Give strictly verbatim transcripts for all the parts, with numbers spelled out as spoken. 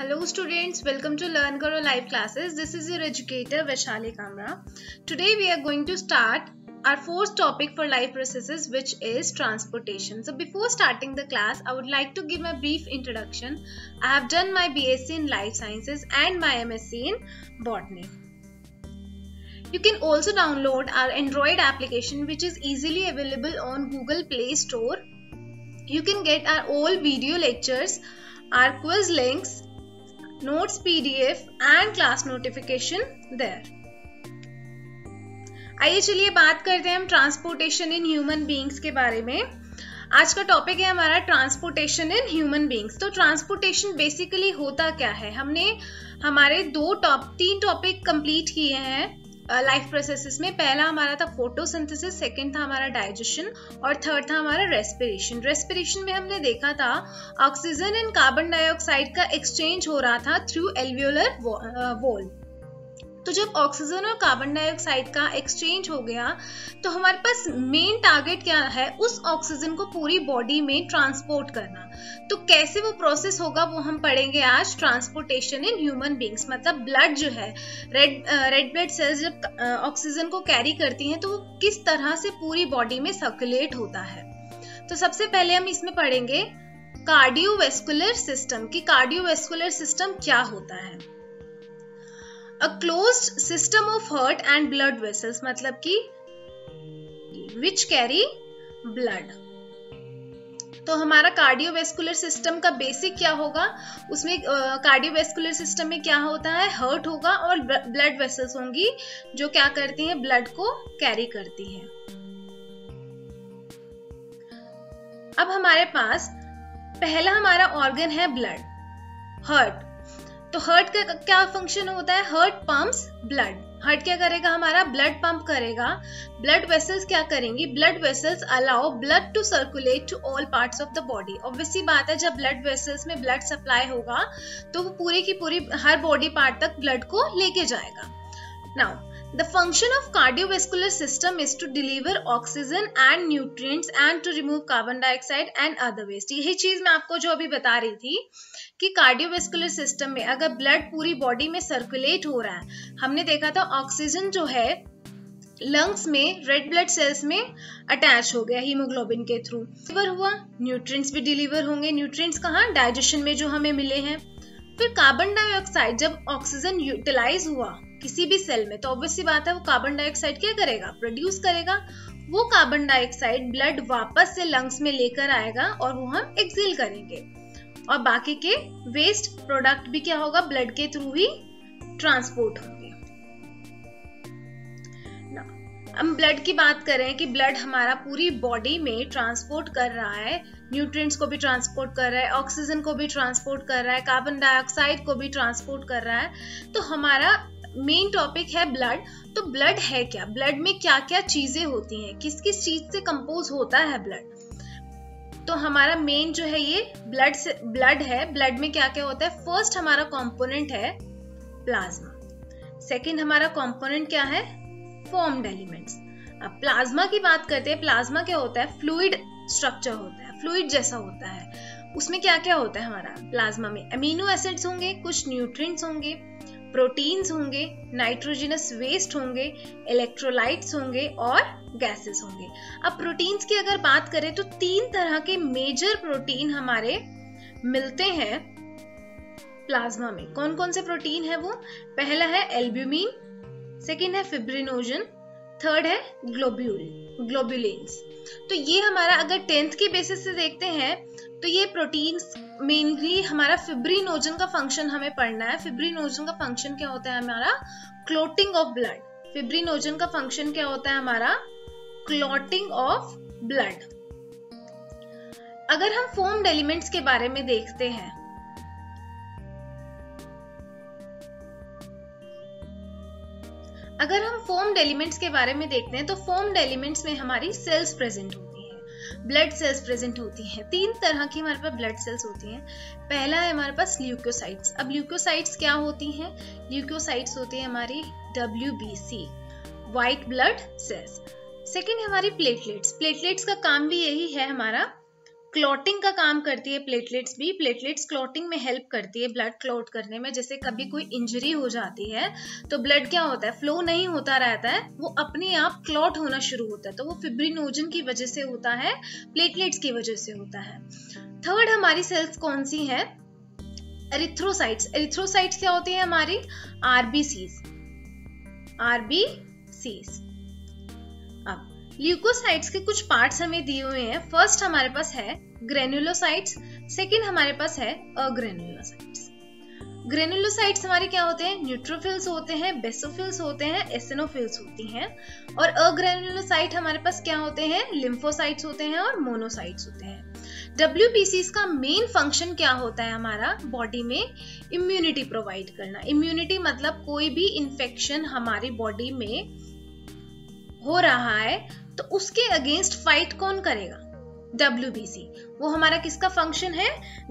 Hello students, welcome to LearnKaro Live Classes. This is your educator Vishali Kamra. Today we are going to start our fourth topic for life processes, which is transportation. So before starting the class, I would like to give my brief introduction. I have done my B S c in Life Sciences and my M S c in Botany. You can also download our Android application, which is easily available on Google Play Store. You can get our all video lectures, our quiz links, notes P D F and class notification there. आइए चलिए बात करते हैं हम transportation in human beings के बारे में. आज का टॉपिक है हमारा ट्रांसपोर्टेशन इन ह्यूमन बीइंग्स. तो ट्रांसपोर्टेशन बेसिकली होता क्या है? हमने हमारे दो टॉप तीन टॉपिक कंप्लीट किए हैं लाइफ प्रोसेसेस में. पहला हमारा था फोटोसिंथेसिस, सेकंड था हमारा डाइजेशन और थर्ड था हमारा रेस्पिरेशन. रेस्पिरेशन में हमने देखा था ऑक्सीजन एंड कार्बन डाइऑक्साइड का एक्सचेंज हो रहा था थ्रू एल्वियोलर वॉल. तो जब ऑक्सीजन और कार्बन डाइऑक्साइड का एक्सचेंज हो गया तो हमारे पास मेन टारगेट क्या है? उस ऑक्सीजन को पूरी बॉडी में ट्रांसपोर्ट करना. तो कैसे वो प्रोसेस होगा वो हम पढ़ेंगे आज. ट्रांसपोर्टेशन इन ह्यूमन बींग्स मतलब ब्लड जो है, रेड रेड ब्लड सेल्स जब ऑक्सीजन को कैरी करती हैं तो वो किस तरह से पूरी बॉडी में सर्कुलेट होता है. तो सबसे पहले हम इसमें पढ़ेंगे कार्डियोवैस्कुलर सिस्टम कि कार्डियोवैस्कुलर सिस्टम क्या होता है. A closed system of heart and blood vessels मतलब कि which carry blood. तो हमारा कार्डियोवैस्कुलर सिस्टम का बेसिक क्या होगा? उसमें कार्डियोवैस्कुलर सिस्टम में क्या होता है? हार्ट होगा और ब्लड वेसल्स होंगी जो क्या करती हैं? ब्लड को कैरी करती हैं. अब हमारे पास पहला हमारा ऑर्गन है ब्लड, हार्ट. तो हार्ट का क्या फंक्शन होता है? Heart pumps blood. हार्ट क्या करेगा? हमारा ब्लड पंप करेगा. ब्लड वेसल्स क्या करेंगी? Blood vessels allow blood to circulate to all parts of the body. Obviously बात है जब ब्लड वेसल्स में ब्लड सप्लाई होगा तो वो पूरी की पूरी हर बॉडी पार्ट तक ब्लड को लेके जाएगा. Now the function of cardiovascular system is to deliver oxygen and nutrients and to remove carbon dioxide and other waste. यही चीज मैं आपको जो अभी बता रही थी कि कार्डियोवैस्कुलर सिस्टम में अगर ब्लड पूरी बॉडी में सर्कुलेट हो रहा है, हमने देखा था ऑक्सीजन जो है लंग्स में रेड ब्लड सेल्स में अटैच हो गया हीमोग्लोबिन के थ्रू. डिलीवर हुआ, न्यूट्रिएंट्स भी डिलीवर होंगे. न्यूट्रिएंट्स कहाँ? डाइजेशन में जो हमें मिले हैं. फिर कार्बन डाइऑक्साइड जब ऑक्सीजन यूटिलाइज हुआ किसी भी सेल में तो ऑब्वियसली बात है वो कार्बन डाइऑक्साइड क्या करेगा? प्रोड्यूस करेगा. वो कार्बन डाइऑक्साइड ब्लड वापस से लंग्स में लेकर आएगा और वो हम एक्सहेल करेंगे और बाकी के वेस्ट प्रोडक्ट भी क्या होगा? ब्लड के थ्रू ही ट्रांसपोर्ट होंगे. हम ब्लड की बात करें कि ब्लड हमारा पूरी बॉडी में ट्रांसपोर्ट कर रहा है, न्यूट्रिएंट्स को भी ट्रांसपोर्ट कर रहा है, ऑक्सीजन को भी ट्रांसपोर्ट कर रहा है, कार्बन डाइऑक्साइड को भी ट्रांसपोर्ट कर रहा है. तो हमारा मेन टॉपिक है ब्लड. तो ब्लड है क्या? ब्लड में क्या क्या चीजें होती हैं? किस किस चीज से कंपोज होता है ब्लड? तो हमारा मेन जो है ये ब्लड से ब्लड है. ब्लड में क्या क्या होता है? फर्स्ट हमारा कंपोनेंट है प्लाज्मा. सेकंड हमारा कंपोनेंट क्या है? Formed elements. अब प्लाज्मा की बात करते हैं. प्लाज्मा क्या होता है? फ्लूइड स्ट्रक्चर होता है, फ्लूइड जैसा होता है. उसमें क्या क्या होता है? हमारा प्लाज्मा में अमीनो एसिड्स होंगे, कुछ न्यूट्रिएंट्स होंगे, प्रोटीन्स होंगे, नाइट्रोजनस वेस्ट होंगे, इलेक्ट्रोलाइट्स होंगे और गैसेस होंगे. अब प्रोटीन्स की अगर बात करें तो तीन तरह के मेजर प्रोटीन हमारे मिलते हैं प्लाज्मा में. कौन कौन से प्रोटीन है वो? पहला है एल्ब्यूमिन, सेकेंड है फिब्रिनोजन, थर्ड है ग्लोब्यूल ग्लोब्यूलिन्स. तो ये हमारा अगर टेंथ के बेसिस से देखते हैं तो ये प्रोटीन्स मेनली हमारा फिब्रिनोजन का फंक्शन हमें पढ़ना है. फिब्रिनोजन का फंक्शन क्या होता है? हमारा क्लॉटिंग ऑफ ब्लड. फिब्रिनोजन का फंक्शन क्या होता है? हमारा क्लॉटिंग ऑफ ब्लड. अगर हम फॉर्म्ड एलिमेंट्स के बारे में देखते हैं अगर हम फॉर्म्ड एलिमेंट्स के बारे में देखते हैं तो फॉर्म्ड एलिमेंट्स में हमारी सेल्स प्रेजेंट होती हैं, ब्लड सेल्स प्रेजेंट होती हैं. तीन तरह की हमारे पास ब्लड सेल्स होती हैं. पहला है हमारे पास ल्यूकोसाइट्स. अब ल्यूकोसाइट्स क्या होती हैं? ल्यूकोसाइट्स होती है हमारी W B C white blood cells. Second हमारी प्लेटलेट्स. प्लेटलेट्स का काम भी यही है हमारा क्लॉटिंग का काम करती है प्लेटलेट्स भी। प्लेटलेट्स क्लॉटिंग में हेल्प करती है ब्लड क्लॉट करने में। जैसे कभी कोई इंजरी हो जाती है तो ब्लड क्या होता है, फ्लो नहीं होता रहता है, वो अपने आप क्लॉट होना शुरू होता है। तो वो फिब्रिनोजन की वजह से होता है, प्लेटलेट्स की वजह से होता है। थर्ड हमारी सेल्स कौन सी है, एरिथ्रोसाइट्स। एरिथ्रोसाइट्स क्या होती है हमारी, आरबीसीज, आरबीसीज। अब ल्यूकोसाइट्स के कुछ पार्ट्स हमें दिए हुए हैं। फर्स्ट हमारे पास है ग्रेन्युलोसाइट्स, सेकंड हमारे पास है अग्रेन्युलोसाइट्स। ग्रेन्युलोसाइट्स हमारे क्या होते हैं, न्यूट्रोफिल्स होते हैं, बेसोफिल्स होते हैं, एसिनोफिल्स होती हैं। और अग्रेन्युलोसाइट हमारे पास क्या होते हैं, लिम्फोसाइट्स होते हैं और मोनोसाइट्स होते हैं। डब्ल्यूबीसीज का मेन फंक्शन क्या होता है हमारा बॉडी में, इम्यूनिटी प्रोवाइड करना। इम्यूनिटी मतलब कोई भी इंफेक्शन हमारी बॉडी में हो रहा है तो उसके अगेंस्ट फाइट कौन करेगा, डब्ल्यूबीसी। वो हमारा किसका फंक्शन है,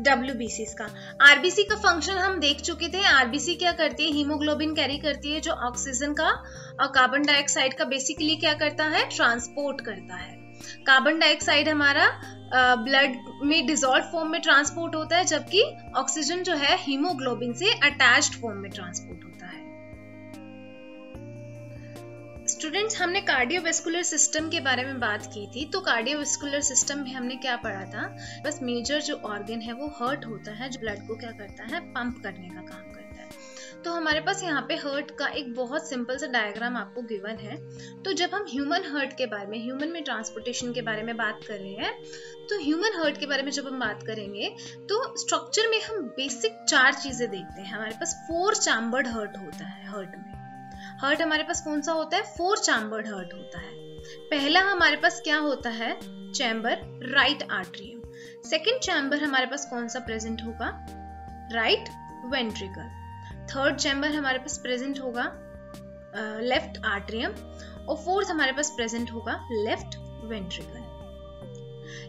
डब्ल्यूबीसी का। आरबीसी का फंक्शन हम देख चुके थे। आरबीसी क्या करती है, हीमोग्लोबिन कैरी करती है जो ऑक्सीजन का और कार्बन डाइऑक्साइड का बेसिकली क्या करता है, ट्रांसपोर्ट करता है। कार्बन डाइऑक्साइड हमारा ब्लड में डिसॉल्व फॉर्म में ट्रांसपोर्ट होता है, जबकि ऑक्सीजन जो है हीमोग्लोबिन से अटैच्ड फॉर्म में ट्रांसपोर्ट होता है। स्टूडेंट्स, हमने कार्डियोवैस्कुलर सिस्टम के बारे में बात की थी। तो कार्डियोवैस्कुलर सिस्टम में हमने क्या पढ़ा था, बस मेजर जो ऑर्गन है वो हर्ट होता है, जो ब्लड को क्या करता है, पंप करने का काम करता है। तो हमारे पास यहाँ पे हर्ट का एक बहुत सिंपल सा डायग्राम आपको गिवन है। तो जब हम ह्यूमन हर्ट के बारे में, ह्यूमन में ट्रांसपोर्टेशन के बारे में बात कर रहे हैं, तो ह्यूमन हर्ट के बारे में जब हम बात करेंगे तो स्ट्रक्चर में हम बेसिक चार चीजें देखते हैं। हमारे पास फोर चैम्बर्ड हर्ट होता है। हर्ट में हर्ट हमारे पास कौन सा होता है, फोर चैम्बर्ड हर्ट होता है। पहला हमारे पास क्या होता है, chamber right atrium. Second chamber हमारे पास कौन सा प्रेजेंट होगा, राइट वेंट्रिकल। थर्ड चैम्बर हमारे पास प्रेजेंट होगा लेफ्ट uh, आर्ट्रियम। और फोर्थ हमारे पास प्रेजेंट होगा लेफ्ट वेंट्रिकल।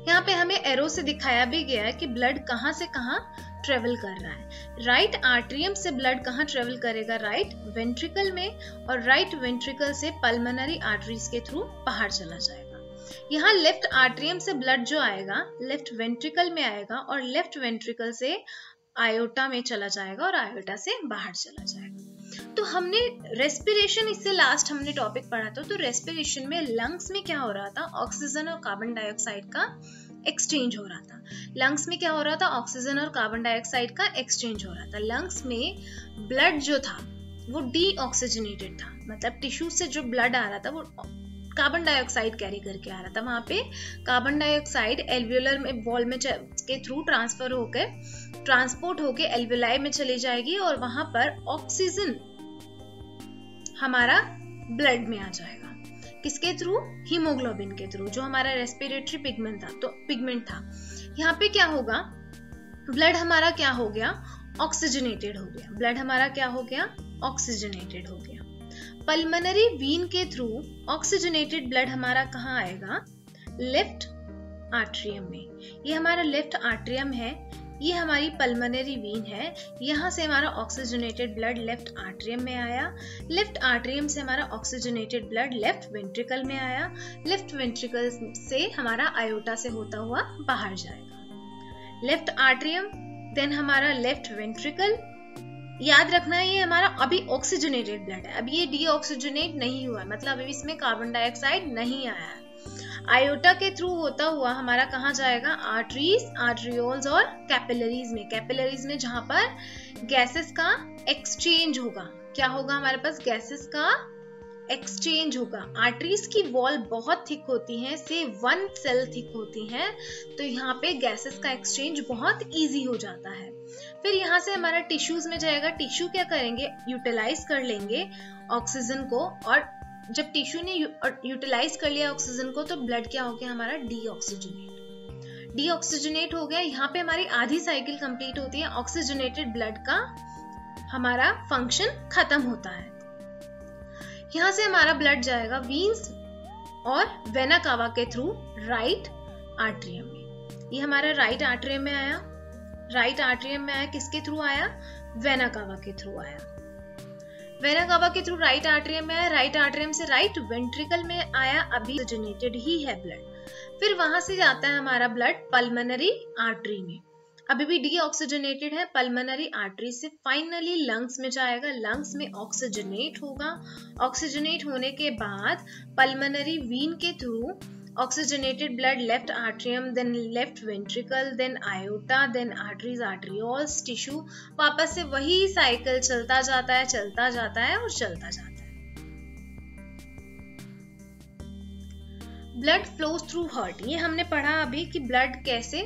यहाँ पे हमें एरो से दिखाया भी गया है कि ब्लड कहाँ से कहाँ ट्रेवल कर रहा है। राइट आर्ट्रियम से ब्लड कहाँ ट्रेवल करेगा, राइट वेंट्रिकल में, और राइट वेंट्रिकल से पल्मोनरी आर्टरीज के थ्रू बाहर चला जाएगा। यहाँ लेफ्ट आर्ट्रियम से ब्लड जो आएगा लेफ्ट वेंट्रिकल में आएगा, और लेफ्ट वेंट्रिकल से आयोटा में चला जाएगा और आयोटा से बाहर चला जाएगा। तो हमने रेस्पिरेशन, इससे लास्ट हमने टॉपिक पढ़ा था। तो रेस्पिरेशन में लंग्स में क्या हो रहा था, ऑक्सीजन और कार्बन डाइऑक्साइड का एक्सचेंज हो रहा था। लंग्स में क्या हो रहा था, ऑक्सीजन और कार्बन डाइऑक्साइड का एक्सचेंज हो रहा था। लंग्स में ब्लड जो था वो डीऑक्सीजनेटेड था, मतलब टिश्यू से जो ब्लड आ रहा था वो कार्बन डाइऑक्साइड कैरी करके आ रहा था। वहां पे कार्बन डाइऑक्साइड एल्वियोलर में वॉल में के थ्रू ट्रांसफर होकर ट्रांसपोर्ट होके एल्वियोलाई में चली जाएगी, और वहां पर ऑक्सीजन हमारा ब्लड में आ जाएगा। किसके थ्रू, हीमोग्लोबिन के थ्रू, जो हमारा रेस्पिरेटरी पिगमेंट था। तो पिगमेंट था यहाँ पे क्या होगा, ब्लड हमारा क्या हो गया, ऑक्सीजनेटेड हो गया। ब्लड हमारा क्या हो गया, ऑक्सीजनेटेड हो गया। पल्मोनरी वीन के थ्रू ऑक्सीजनेटेड ब्लड हमारा कहाँ आएगा, लेफ्ट आर्ट्रियम में। ये हमारा लेफ्ट आर्ट्रियम है, ये हमारी पल्मोनरी वीन है। यहाँ से हमारा ऑक्सीजनेटेड ब्लड लेफ्ट आर्ट्रियम में आया, लेफ्ट आर्ट्रियम से हमारा ऑक्सीजनेटेड ब्लड लेफ्ट वेंट्रिकल में आया, लेफ्ट वेंट्रिकल से हमारा आयोटा से होता हुआ बाहर जाएगा। लेफ्ट आर्ट्रियम, देन हमारा लेफ्ट वेंट्रिकल। याद रखना है ये हमारा अभी ऑक्सीजनेटेड ब्लड है, अभी ये डीऑक्सीजनेट नहीं हुआ, मतलब अभी इसमें कार्बन डाइऑक्साइड नहीं आया है। आयोटा के थ्रू होता हुआ हमारा कहाँ जाएगा, आर्टरीज, आर्ट्रियोल्स और कैपिलरीज में। कैपिलरीज में जहाँ पर गैसेस का एक्सचेंज होगा, क्या होगा हमारे पास, गैसेस का एक्सचेंज होगा। आर्टरीज की वॉल बहुत थिक होती है, से वन सेल थिक होती है, तो यहाँ पे गैसेस का एक्सचेंज बहुत इजी हो जाता है। फिर यहाँ से हमारा टिश्यूज में जाएगा। टिश्यू क्या करेंगे, यूटिलाइज कर लेंगे ऑक्सीजन को, और जब टिश्यू ने यूटिलाइज कर लिया ऑक्सीजन को तो ब्लड क्या हो गया हमारा, डीऑक्सीजनेट। डीऑक्सीजनेट हो गया। यहाँ पे हमारी आधी साइकिल कंप्लीट होती है, ऑक्सीजनेटेड ब्लड का हमारा फंक्शन खत्म होता है। यहाँ से हमारा ब्लड जाएगा वीन्स और वेना कावा के थ्रू राइट आर्ट्रियम में। ये हमारा राइट आर्ट्रियम में आया, राइट आर्ट्रियम में आया, किसके थ्रू आया, वेना कावा के थ्रू आया। वेना कावा के थ्रू राइट आर्ट्रियम में आया, राइट आर्ट्रियम से राइट वेंट्रिकल में आया। अभी जनरेटेड ही है ब्लड, फिर वहां से जाता है हमारा ब्लड पल्मोनरी आर्टरी में, अभी भी डीऑक्सीजनेटेड है, पल्मोनरी आर्टरी से फाइनली लंग्स में जाएगा, लंग्स में ऑक्सीजनेट होगा, ऑक्सीजनेट होने के बाद पल्मोनरी वीन के through oxygenated blood left atrium, then left ventricle, then aorta, then arteries, arterioles, tissue, वापस से वही साइकिल चलता जाता है, चलता जाता है और चलता जाता है। ब्लड फ्लोज थ्रू हर्ट, ये हमने पढ़ा अभी कि ब्लड कैसे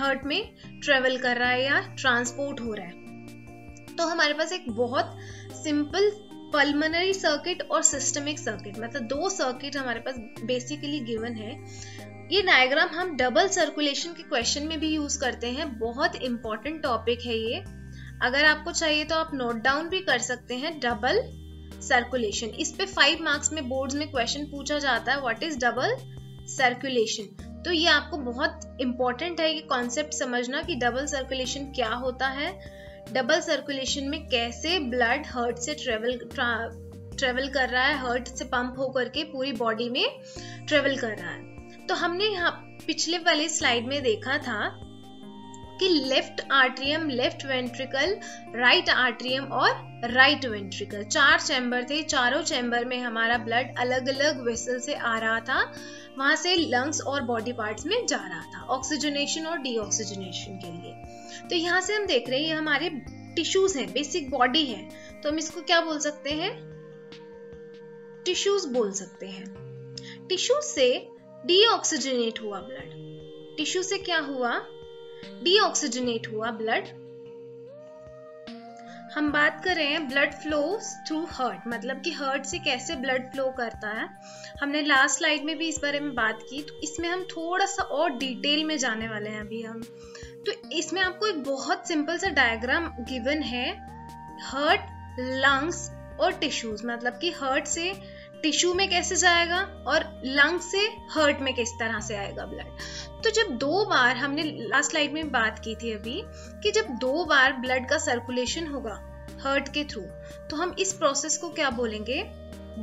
हर्ट में ट्रेवल कर रहा है या ट्रांसपोर्ट हो रहा है। तो हमारे पास एक बहुत सिंपल पल्मोनरी सर्किट और सिस्टमिक सर्किट, मतलब दो सर्किट हमारे पास बेसिकली गिवन है। ये डायग्राम हम डबल सर्कुलेशन के क्वेश्चन में भी यूज करते हैं, बहुत इंपॉर्टेंट टॉपिक है ये। अगर आपको चाहिए तो आप नोट डाउन भी कर सकते हैं डबल सर्कुलेशन। इस पे फाइव मार्क्स में बोर्ड्स में क्वेश्चन पूछा जाता है, व्हाट इज डबल सर्कुलेशन। तो ये आपको बहुत इंपॉर्टेंट है ये कॉन्सेप्ट समझना कि डबल सर्कुलेशन क्या होता है, डबल सर्कुलेशन में कैसे ब्लड हर्ट से ट्रेवल ट्रेवल कर रहा है, हर्ट से पंप होकर के पूरी बॉडी में ट्रेवल कर रहा है। तो हमने यहाँ पिछले वाले स्लाइड में देखा था कि left atrium, left ventricle, right atrium और राइट वेंट्रिकल, चार चैम्बर थे, चारों चैम्बर में हमारा ब्लड अलग अलग वेसल से आ रहा था, वहां से लंग्स और बॉडी पार्ट्स में जा रहा था ऑक्सीजनेशन और डीऑक्सीजनेशन के लिए। तो यहाँ से हम देख रहे हैं ये हमारे टिश्यूज हैं, बेसिक बॉडी है, तो हम इसको क्या बोल सकते हैं, टिश्यूज बोल सकते हैं। टिश्यूज से डीऑक्सीजनेट हुआ ब्लड, टिश्यू से क्या हुआ, डीऑक्सीजनेट हुआ ब्लड। हम बात कर रहे हैं ब्लड फ्लो थ्रू हर्ट, मतलब कि हर्ट से कैसे ब्लड फ्लो करता है। हमने लास्ट स्लाइड में भी इस बारे में बात की, तो इसमें हम थोड़ा सा और डिटेल में जाने वाले हैं अभी हम। तो इसमें आपको एक बहुत सिंपल सा डायग्राम गिवन है, हर्ट, लंग्स और टिश्यूज, मतलब कि हर्ट से टिश्यू में कैसे जाएगा और लंग से हर्ट में किस तरह से आएगा ब्लड। तो जब दो बार, हमने लास्ट स्लाइड में बात की थी अभी कि जब दो बार ब्लड का सर्कुलेशन होगा हर्ट के थ्रू, तो हम इस प्रोसेस को क्या बोलेंगे,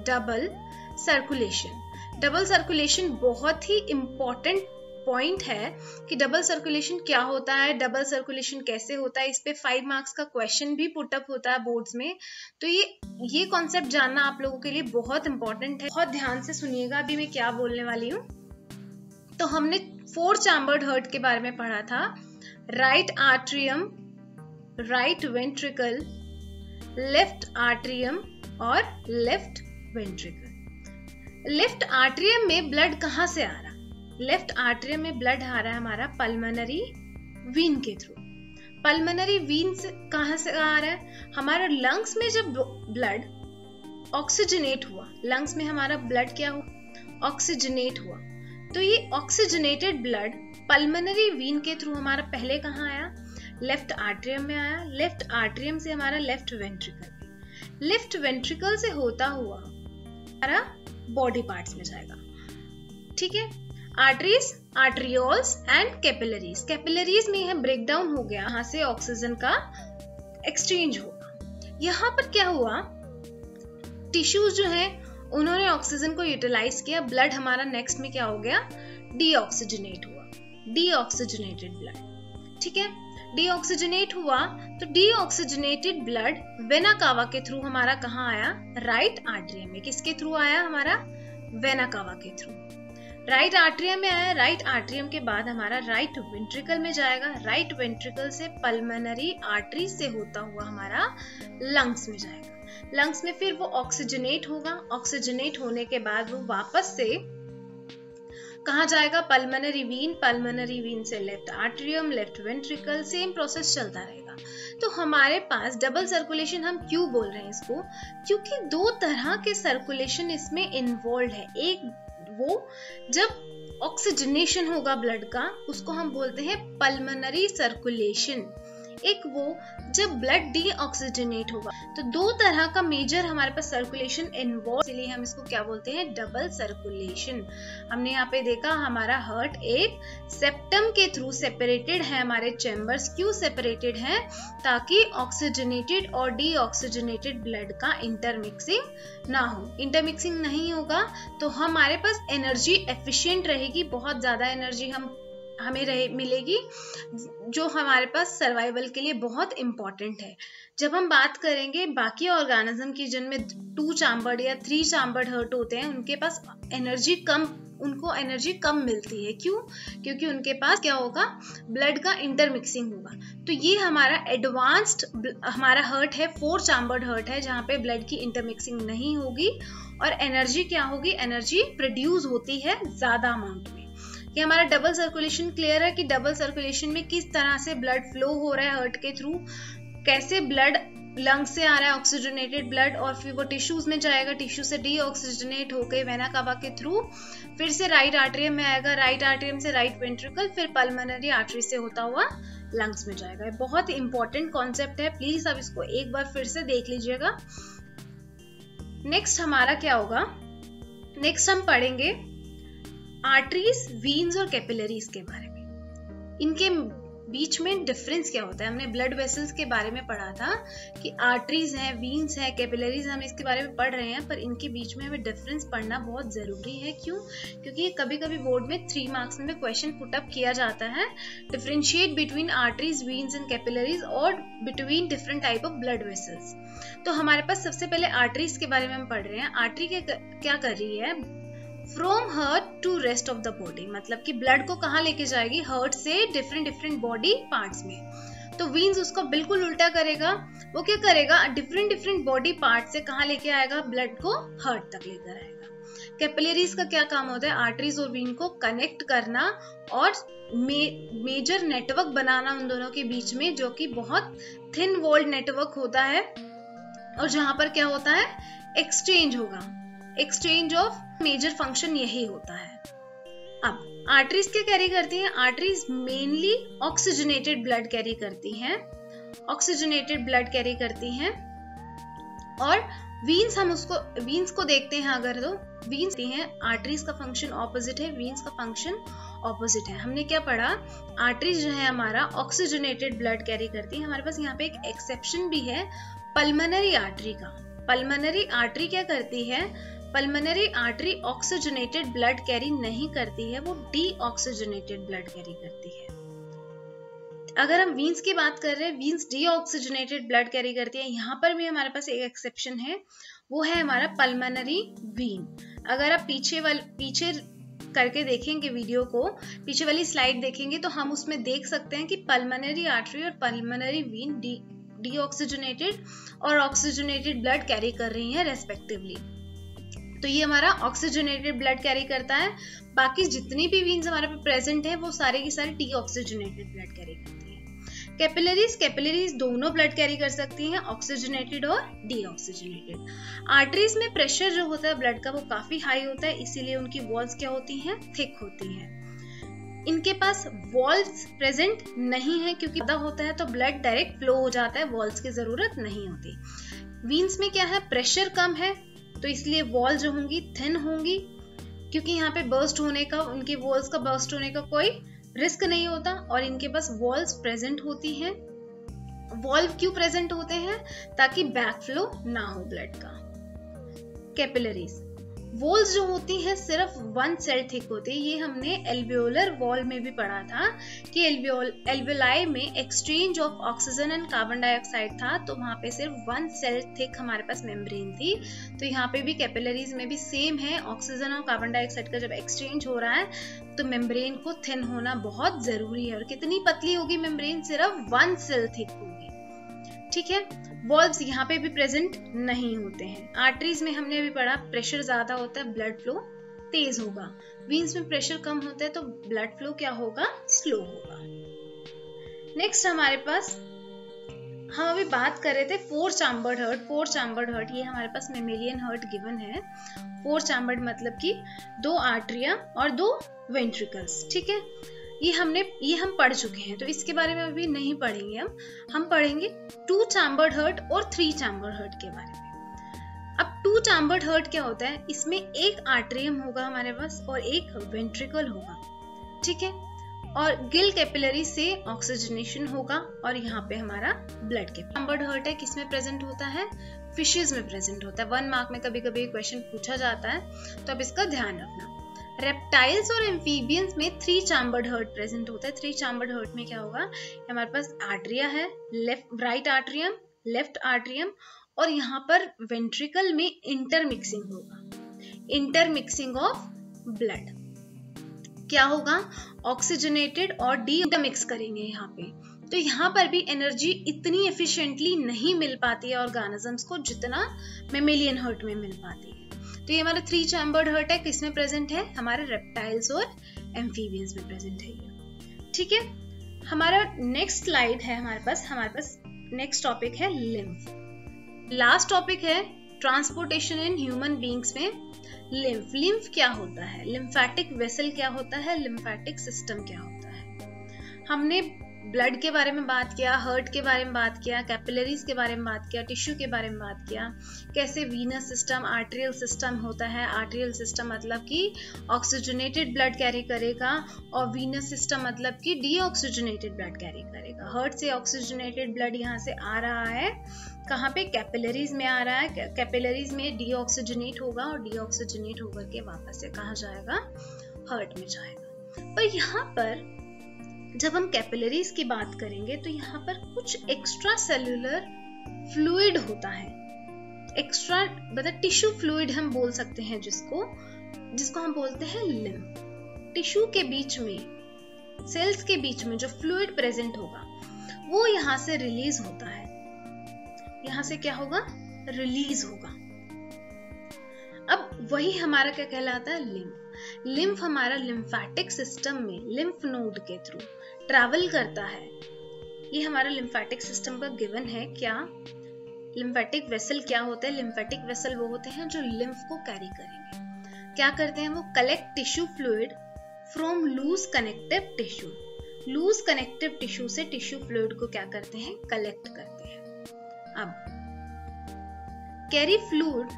डबल सर्कुलेशन। डबल सर्कुलेशन बहुत ही इंपॉर्टेंट पॉइंट है कि डबल सर्कुलेशन क्या होता है, डबल सर्कुलेशन कैसे होता है। इस पे फाइव मार्क्स का क्वेश्चन भी पुट अप होता है बोर्ड्स में, तो ये ये कॉन्सेप्ट जानना आप लोगों के लिए बहुत इंपॉर्टेंट है। बहुत ध्यान से सुनिएगा अभी मैं क्या बोलने वाली हूँ। तो हमने फोर चैम्बर्ड हर्ट के बारे में पढ़ा था, right atrium, right ventricle, left atrium और लेफ्ट वेंट्रिकल। लेफ्ट आर्ट्रियम में ब्लड कहाँ से आ रहा है, लेफ्ट आर्ट्रियम में ब्लड आ रहा है हमारा पल्मोनरी वीन के थ्रू। पल्मोनरी वीन से कहाँ से आ रहा है, हमारा लंग्स में जब ब्लड ऑक्सीजनेट हुआ, लंग्स में हमारा ब्लड क्या हुआ, ऑक्सीजनेट हुआ। तो ये ऑक्सीजनेटेड ब्लड पल्मोनरी वीन के थ्रू हमारा पहले कहाँ आया, लेफ्ट आर्ट्रियम में आया, लेफ्ट आर्ट्रियम से हमारा लेफ्ट वेंट्रिकल, लेफ्ट वेंट्रिकल से होता हुआ हमारा बॉडी पार्ट्स में जाएगा। ठीक है, arteries, arterioles and capillaries, capillaries में यह ब्रेकडाउन हो गया, यहाँ से ऑक्सीजन का एक्सचेंज होगा। यहाँ पर क्या हुआ, टिश्यूज जो है उन्होंने ऑक्सीजन को यूटिलाइज किया, ब्लड हमारा नेक्स्ट में क्या हो गया, डीऑक्सीजनेट हुआ, डीऑक्सीजनेटेड ब्लड। ठीक है, डीऑक्सीजनेट हुआ तो डीऑक्सीजनेटेड ब्लड वेना कावा के थ्रू हमारा कहाँ आया, राइट आर्ट्रियम में। किसके थ्रू आया, हमारा वेना कावा के थ्रू। राइट आर्ट्रियम में आया, राइट आर्ट्रियम के बाद हमारा राइट वेंट्रिकल में जाएगा, राइट वेंट्रिकल से पल्मोनरी आर्टरी से होता हुआ हमारा लंग्स में जाएगा, लंग्स में फिर वो ऑक्सीजनेट होगा, ऑक्सीजनेट होने के बाद वो वापस से कहाँ जाएगा, पल्मोनरी वीन, पल्मोनरी वीन से left atrium, left ventricle, same process चलता रहेगा। तो हमारे पास डबल सर्कुलेशन हम क्यों बोल रहे हैं इसको, क्योंकि दो तरह के सर्कुलेशन इसमें इन्वॉल्व है। एक वो जब ऑक्सीजनेशन होगा ब्लड का, उसको हम बोलते हैं पल्मोनरी सर्कुलेशन, एक वो जब ब्लड डीऑक्सीजनेट होगा। तो दो तरह का मेजर हमारे पास सर्कुलेशन इन्वॉल्व, इसलिए हम इसको क्या बोलते हैं, डबल सर्कुलेशन। हमने यहाँ पे देखा हमारा हार्ट एक सेप्टम के थ्रू सेपरेटेड है, हमारे चैम्बर्स क्यों सेपरेटेड हैं, ताकि ऑक्सीजनेटेड और डीऑक्सीजनेटेड ब्लड का इंटरमिक्सिंग ना हो। इंटरमिक्सिंग नहीं होगा तो हमारे पास एनर्जी एफिशिएंट रहेगी, बहुत ज्यादा एनर्जी हम हमें रहे मिलेगी, जो हमारे पास सर्वाइवल के लिए बहुत इम्पॉर्टेंट है। जब हम बात करेंगे बाकी ऑर्गेनिज्म की जिनमें टू चैम्बर्ड या थ्री चैम्बर्ड हार्ट होते हैं, उनके पास एनर्जी कम, उनको एनर्जी कम मिलती है। क्यों? क्योंकि उनके पास क्या होगा, ब्लड का इंटरमिक्सिंग होगा। तो ये हमारा एडवांस्ड हमारा हार्ट है, फोर चैम्बर्ड हार्ट है, जहाँ पे ब्लड की इंटरमिक्सिंग नहीं होगी और एनर्जी क्या होगी, एनर्जी प्रोड्यूस होती है ज़्यादा अमाउंट में। कि हमारा डबल सर्कुलेशन क्लियर है कि डबल सर्कुलेशन में किस तरह से ब्लड फ्लो हो रहा है हार्ट के थ्रू, कैसे ब्लड लंग से आ रहा है ऑक्सीजनेटेड ब्लड और फिर वो टिश्यूज में जाएगा, टिश्यू से डीऑक्सीजनेट होकर वेना कावा के थ्रू फिर से राइट आर्ट्रियम में आएगा, राइट आर्ट्रियम से राइट वेंट्रिकल, फिर पल्मोनरी आर्टरी से होता हुआ लंग्स में जाएगा। बहुत इंपॉर्टेंट कॉन्सेप्ट है, प्लीज आप इसको एक बार फिर से देख लीजिएगा। नेक्स्ट हमारा क्या होगा, नेक्स्ट हम पढ़ेंगे आर्टरीज, वीन्स और कैपिलरीज के बारे में। इनके बीच में डिफरेंस क्या होता है, हमने ब्लड वेसल्स के बारे में पढ़ा था कि आर्टरीज हैं, वीन्स हैं, कैपिलरीज, हम इसके बारे में पढ़ रहे हैं, पर इनके बीच में हमें डिफरेंस पढ़ना बहुत ज़रूरी है। क्यों? क्योंकि कभी कभी बोर्ड में थ्री मार्क्स में क्वेश्चन पुटअप किया जाता है, differentiate between arteries, veins and capillaries और between different type of blood vessels. तो हमारे पास सबसे पहले आर्टरीज के बारे में हम पढ़ रहे हैं। आर्टरी क्या कर रही है, from heart to rest of the body, मतलब कि ब्लड को कहाँ लेके जाएगी, हार्ट से डिफरेंट डिफरेंट बॉडी पार्ट्स में। तो वीन्स उसको बिल्कुल उल्टा करेगा, वो क्या करेगा, डिफरेंट डिफरेंट बॉडी पार्ट से कहाँ लेके आएगा, ब्लड को हार्ट तक लेकर आएगा। कैपिलरीज का क्या काम होता है, आर्टरीज और वीन को कनेक्ट करना और मे, मेजर नेटवर्क बनाना उन दोनों के बीच में, जो कि बहुत थिन वॉल्ड नेटवर्क होता है और जहाँ पर क्या होता है, एक्सचेंज होगा, एक्सचेंज ऑफ मेजर फंक्शन यही होता है। अब आर्टरीज क्या कैरी करती हैं, arteries mainly oxygenated blood carry करती हैं, ऑक्सीजनेटेड ब्लड कैरी करती हैं और वीन्स, हम उसको वीन्स को देखते हैं अगर, तो वीन्स हैं, आर्टरीज का फंक्शन ऑपोजिट है, वीन्स का फंक्शन ऑपोजिट है। हमने क्या पढ़ा, आर्टरीज जो है हमारा ऑक्सीजनेटेड ब्लड कैरी करती है। हमारे पास यहाँ पे एक एक्सेप्शन भी है पल्मोनरी आर्टरी का। पल्मोनरी आर्टरी क्या करती है, pulmonary artery oxygenated blood carry नहीं करती है, वो डीऑक्सीजनेटेड ब्लड कैरी करती है। अगर हम वीन्स की बात कर रहे हैं, वीन्स डीऑक्सीजनेटेड ब्लड कैरी करती है। यहाँ पर भी हमारे पास एक एक्सेप्शन है, वो है हमारा पल्मोनरी वीन। अगर आप पीछे वाले पीछे करके देखेंगे वीडियो को, पीछे वाली स्लाइड देखेंगे तो हम उसमें देख सकते हैं कि पल्मोनरी आर्टरी और पल्मोनरी वीन डी डीऑक्सीजनेटेड और ऑक्सीजनेटेड ब्लड कैरी कर रही हैं रेस्पेक्टिवली। तो ये हमारा ऑक्सीजनेटेड ब्लड कैरी करता है, बाकी जितनी भी वीन्स हमारे पे प्रेजेंट है वो सारे की सारे डीऑक्सीजनेटेड ब्लड कैरी करती है। कैपिलरीज, कैपिलरीज दोनों ब्लड कैरी कर सकती हैं, ऑक्सीजनेटेड और डीऑक्सीजनेटेड। आर्टरीज में प्रेशर जो होता है ब्लड का वो काफी हाई होता है, इसीलिए उनकी वॉल्स क्या होती हैं, थिक होती हैं। इनके पास वॉल्व्स प्रेजेंट नहीं है, क्योंकि ज्यादा होता है तो ब्लड डायरेक्ट फ्लो हो जाता है, वॉल्व्स की जरूरत नहीं होती। वीन्स में क्या है, प्रेशर कम है तो इसलिए वॉल्व जो होंगी थिन होंगी, क्योंकि यहाँ पे बर्स्ट होने का, उनके वॉल्व्स का बर्स्ट होने का कोई रिस्क नहीं होता और इनके पास वॉल्व्स प्रेजेंट होती हैं। वॉल्व क्यों प्रेजेंट होते हैं, ताकि बैक फ्लो ना हो ब्लड का। कैपिलरीज वॉल्स जो होती हैं सिर्फ वन सेल थिक होती है, ये हमने एल्वियोलर वॉल में भी पढ़ा था कि एल्वियोल एल्वियोलाई में exchange of oxygen and carbon dioxide था, तो वहाँ पे सिर्फ वन सेल थिक हमारे पास मेम्ब्रेन थी। तो यहाँ पे भी कैपिलरीज में भी सेम है, ऑक्सीजन और कार्बन डाइऑक्साइड का जब एक्सचेंज हो रहा है तो मेम्ब्रेन को थिन होना बहुत जरूरी है, और कितनी पतली होगी मेम्ब्रेन, सिर्फ वन सेल थिक होगी, ठीक है। वॉल्व्स यहाँ पे भी प्रेजेंट नहीं होते हैं। आर्टरीज में हमने भी पढ़ा प्रेशर ज्यादा होता है, ब्लड फ्लो तेज होगा। वीन्स में प्रेशर कम होता है तो ब्लड फ्लो क्या होगा, स्लो होगा। नेक्स्ट हमारे पास, हम अभी बात कर रहे थे four chambered heart. Four chambered heart ये हमारे पास मेमेलियन हार्ट गिवन है, फोर चैम्बर्ड मतलब कि दो आर्ट्रिया और दो वेंट्रिकल्स, ठीक है। ये हमने ये हम पढ़ चुके हैं, तो इसके बारे में अभी नहीं पढ़ेंगे हम हम पढ़ेंगे टू चैम्बर्ड हर्ट और थ्री चैम्बर्ड हर्ट के बारे में। अब टू चैम्बर्ड हर्ट क्या होता है, इसमें एक आर्ट्रियम होगा हमारे पास और एक वेंट्रिकल होगा, ठीक है, और गिल कैपिलरी से ऑक्सीजनेशन होगा और यहाँ पे हमारा ब्लड के चैम्बर्ड हर्ट है। किसमें प्रेजेंट होता है? फिशेज में प्रेजेंट होता है। वन मार्क में कभी कभी क्वेश्चन पूछा जाता है, तो अब इसका ध्यान रखना। रेप्टाइल्स और एम्फीबियंस में थ्री चैम्बर्ड हर्ट प्रेजेंट होता है। थ्री चैम्बर्ड हर्ट में क्या होगा, हमारे पास आर्ट्रिया है, left right atrium, left atrium, और यहाँ पर वेंट्रिकल में इंटरमिक्सिंग होगा, इंटरमिक्सिंग ऑफ ब्लड। क्या होगा, ऑक्सीजनेटेड और डी मिक्स करेंगे यहाँ पे, तो यहाँ पर भी एनर्जी इतनी एफिशिएंटली नहीं मिल पाती है ऑर्गेनिजम्स को जितना मैमेलियन हर्ट में मिल पाती है। तो ये हमारा थ्री चैम्बर्ड हर्ट है। किसमें प्रेजेंट है? हमारे रेप्टाइल्स और एम्फीबियंस में प्रेजेंट है ये, ठीक है। हमारा नेक्स्ट स्लाइड है हमारे पास हमारे पास नेक्स्ट टॉपिक है लिम्फ। लास्ट टॉपिक है ट्रांसपोर्टेशन इन ह्यूमन बींग्स में लिम्फ। लिम्फ क्या होता है, लिम्फेटिक वेसल क्या होता है, लिम्फेटिक सिस्टम क्या होता है। हमने ब्लड के बारे में बात किया, हर्ट के बारे में बात किया, कैपिलरीज के बारे में बात किया, टिश्यू के बारे में बात किया, कैसे वीनस सिस्टम आर्टेरियल सिस्टम होता है। आर्टेरियल सिस्टम मतलब कि ऑक्सीजनेटेड ब्लड कैरी करेगा और वीनस सिस्टम मतलब कि डीऑक्सीजनेटेड ब्लड कैरी करेगा। हर्ट से ऑक्सीजनेटेड ब्लड यहाँ से आ रहा है, कहाँ पे, कैपिलरीज में आ रहा है, कैपिलरीज में डीऑक्सीजनेट होगा और डीऑक्सीजनेट होकर के वापस से कहाँ जाएगा, हर्ट में जाएगा। पर यहाँ पर जब हम कैपिलरीज की बात करेंगे तो यहाँ पर कुछ एक्स्ट्रा सेल्यूलर फ्लूइड होता है, एक्स्ट्रा मतलब टिश्यू फ्लूइड हम बोल सकते हैं जिसको जिसको हम बोलते हैं लिम्फ। टिश्यू के बीच में, सेल्स के बीच में जो फ्लूइड प्रेजेंट होगा वो यहाँ से रिलीज होता है, यहाँ से क्या होगा, रिलीज होगा। अब वही हमारा क्या कहलाता है, लिम्फ। लिम्फ हमारा लिम्फेटिक सिस्टम में लिम्फ नोड के थ्रू ट्रैवल करता है। ये हमारा लिम्फेटिक सिस्टम का गिवन है। क्या लिम्फेटिक वेसल क्या होते हैं? लिम्फेटिक वेसल वो होते हैं जो लिम्फ को कैरी करेंगे। क्या करते हैं वो, collect tissue fluid from loose connective tissue. Loose connective tissue से टिश्यू फ्लूइड को क्या करते हैं, कलेक्ट करते हैं। अब carry fluid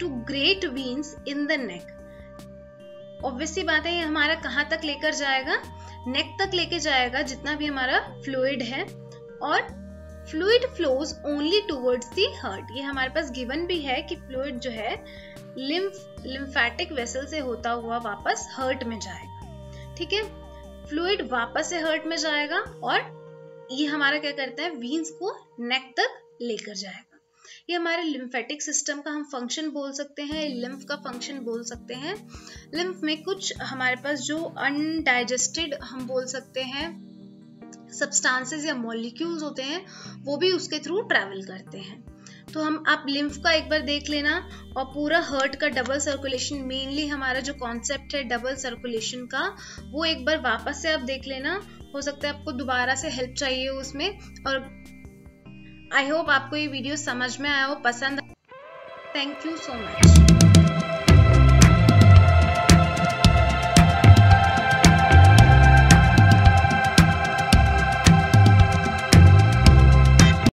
to great veins in the neck. Obviously बात है, ये हमारा कहाँ तक लेकर जाएगा, नेक तक लेके जाएगा जितना भी हमारा फ्लूइड है। और fluid flows only towards the heart. ये हमारे पास गिवन भी है कि फ्लूइड जो है लिम्फ लिम्फेटिक वेसल से होता हुआ वापस हर्ट में जाएगा, ठीक है। फ्लूइड वापस से हर्ट में जाएगा और ये हमारा क्या करता है, वीन्स को नेक तक लेकर जाएगा। ये हमारे लिम्फेटिक सिस्टम का हम फंक्शन बोल सकते हैं, लिम्फ का फंक्शन बोल सकते हैं। लिम्फ में कुछ हमारे पास जो अनडाइजेस्टेड हम बोल सकते हैं सब्सटेंसेस या मॉलिक्यूल्स होते हैं वो भी उसके थ्रू ट्रैवल करते हैं। तो हम आप लिम्फ का एक बार देख लेना और पूरा हर्ट का डबल सर्कुलेशन, मेनली हमारा जो कॉन्सेप्ट है डबल सर्कुलेशन का, वो एक बार वापस से आप देख लेना। हो सकता है आपको दोबारा से हेल्प चाहिए उसमें। और आई होप आपको ये वीडियो समझ में आया हो, पसंद। Thank you so much.